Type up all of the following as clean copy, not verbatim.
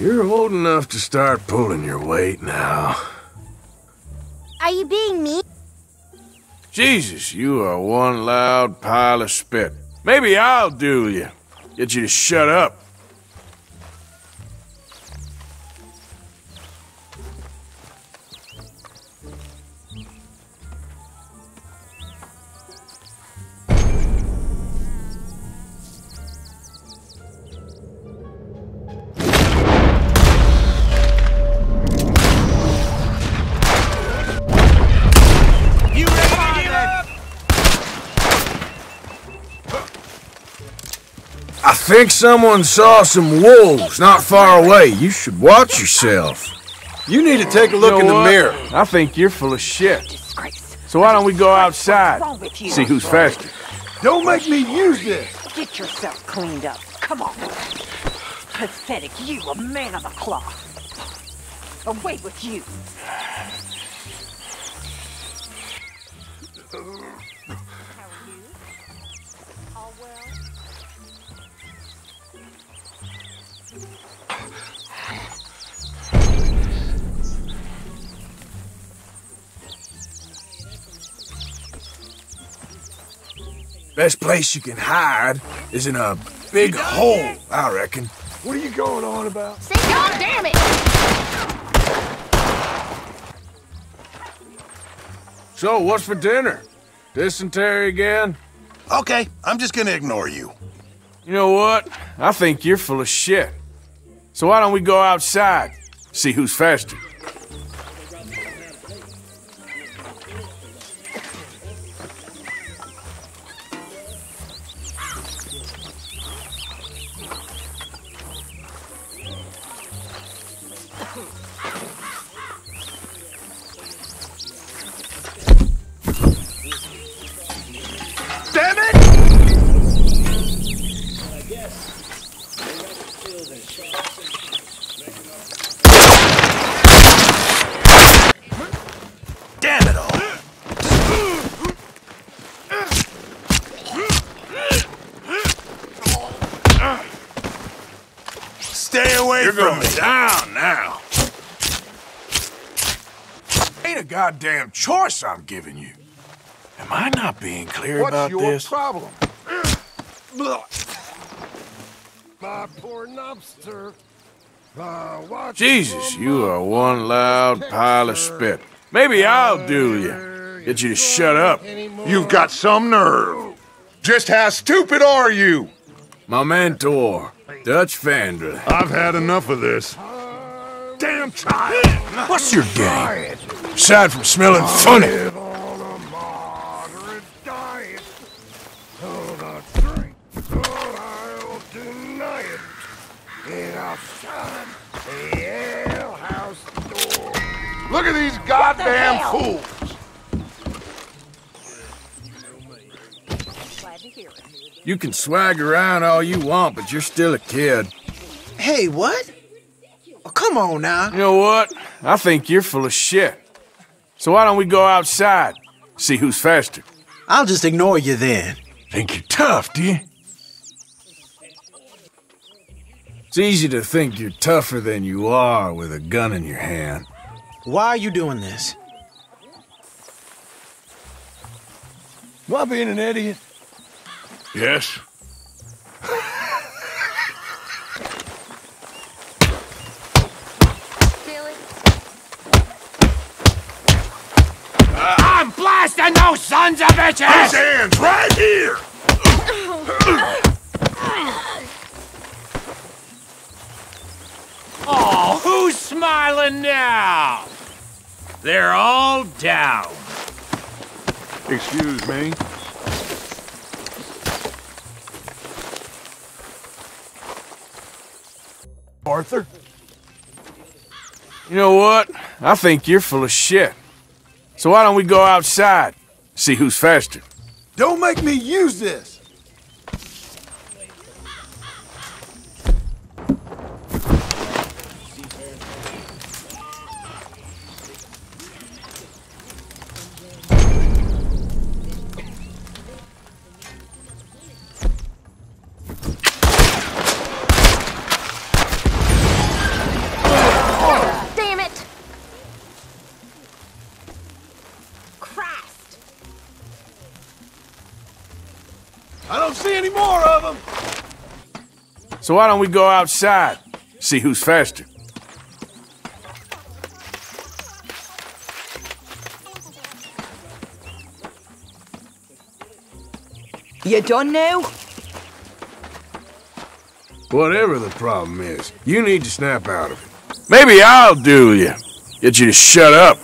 You're old enough to start pulling your weight now. Are you being mean? Jesus, you are one loud pile of spit. Maybe I'll duel you. Get you to shut up. I think someone saw some wolves not far away. You should watch yourself. You need to take a look in the mirror. I think you're full of shit. Disgrace. So why don't we go outside, see who's faster? Don't make me use this. Get yourself cleaned up. Come on. Pathetic, you, a man of the cloth. Away with you. Best place you can hide is in a big hole, there? I reckon. What are you going on about? Say, God damn it! So, what's for dinner? Dysentery again? Okay, I'm just gonna ignore you. You know what? I think you're full of shit. So why don't we go outside, see who's faster? Goddamn choice I'm giving you. Am I not being clear about this? What's your problem? My poor lobster. Jesus, you are one loud pile of spit. Maybe I'll duel you. Get you to shut up. You've got some nerve. Just how stupid are you? My mentor, Dutch Vandra. I've had enough of this. Damn child. What's your game? Aside from smelling funny. Look at these goddamn fools. You can swag around all you want, but you're still a kid. Hey, what? Oh, come on now. You know what? I think you're full of shit. So why don't we go outside, see who's faster? I'll just ignore you then. Think you're tough, do you? It's easy to think you're tougher than you are with a gun in your hand. Why are you doing this? Am I being an idiot? Yes. And those sons of bitches! His hands right here! Oh, who's smiling now? They're all down. Excuse me? Arthur? You know what? I think you're full of shit. So why don't we go outside, see who's faster? Don't make me use this! So why don't we go outside, see who's faster? You done now? Whatever the problem is, you need to snap out of it. Maybe I'll do you. Get you to shut up.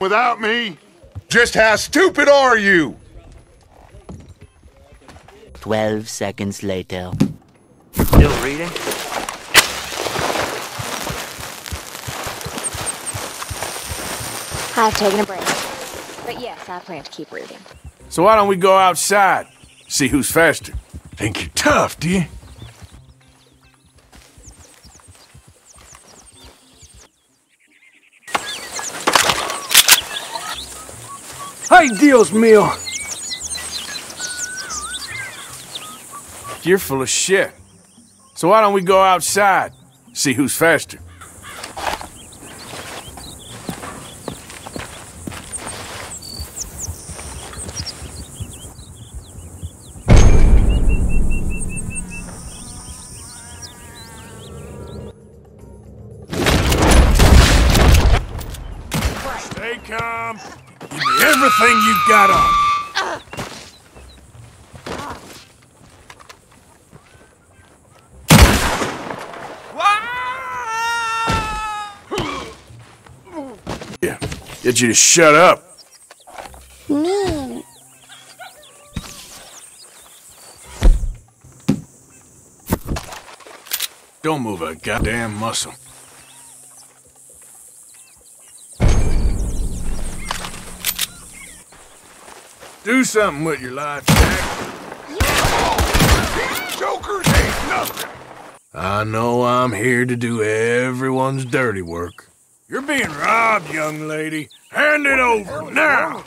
Without me? Just how stupid are you? 12 seconds later. Still reading? I've taken a break. But yes, I plan to keep reading. So why don't we go outside? See who's faster. Think you're tough, do you? Ay, Dios mío. You're full of shit. So why don't we go outside, see who's faster? Stay calm. Give me everything you've got on. Yeah, get you to shut up. No. Don't move a goddamn muscle. Do something with your life, Jack. These jokers ain't nothing. I know I'm here to do everyone's dirty work. You're being robbed, young lady. Hand it over now.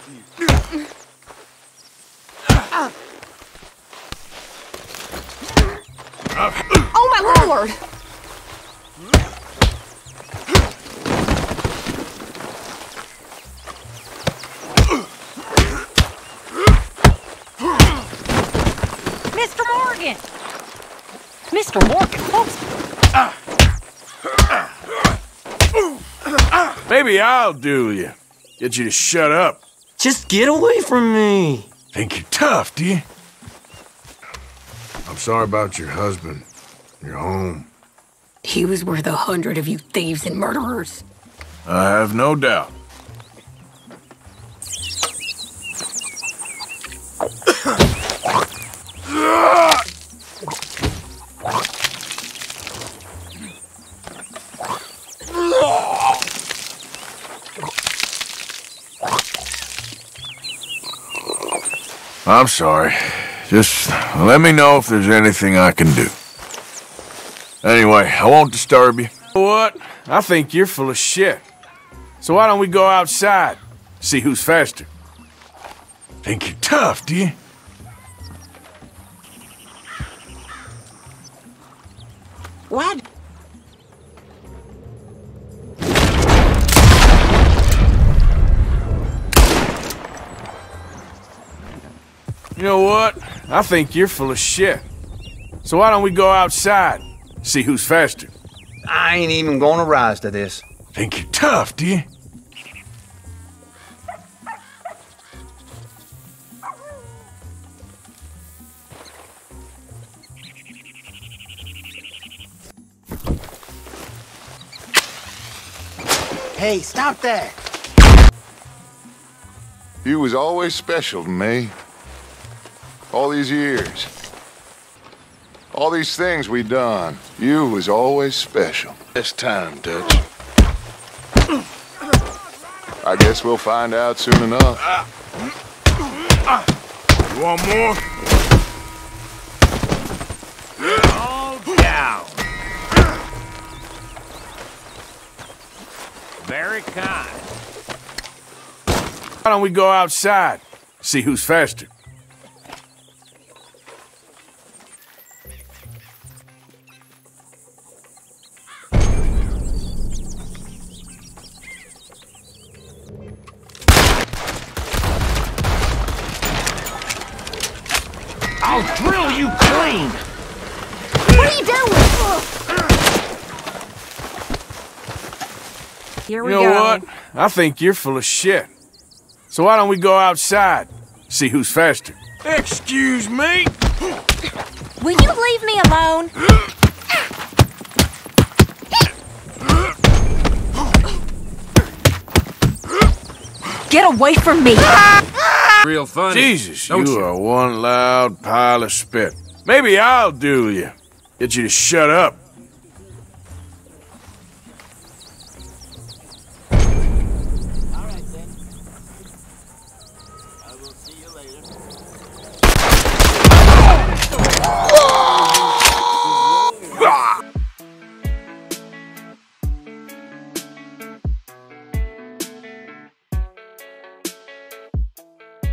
Oh my lord! Mr. Morgan, folks. Maybe I'll do you. Get you to shut up. Just get away from me. Think you're tough, do you? I'm sorry about your husband. Your home. He was worth 100 of you thieves and murderers. I have no doubt. I'm sorry. Just let me know if there's anything I can do. Anyway, I won't disturb you. What? I think you're full of shit. So why don't we go outside, see who's faster? Think you're tough, do you? What? You know what? I think you're full of shit. So why don't we go outside, see who's faster? I ain't even gonna rise to this. Think you're tough, do you? Hey, stop that! You was always special to me. All these years, all these things we done, you was always special. This time, Dutch. I guess we'll find out soon enough. You want more? All down. Very very kind. Why don't we go outside? See who's faster. I'll drill you clean! What are you doing? Here we go. You know what? I think you're full of shit. So why don't we go outside? See who's faster. Excuse me? Will you leave me alone? Get away from me! Real funny. Jesus, you are one loud pile of spit. Maybe I'll do you. Get you to shut up. All right, then. I will see you later.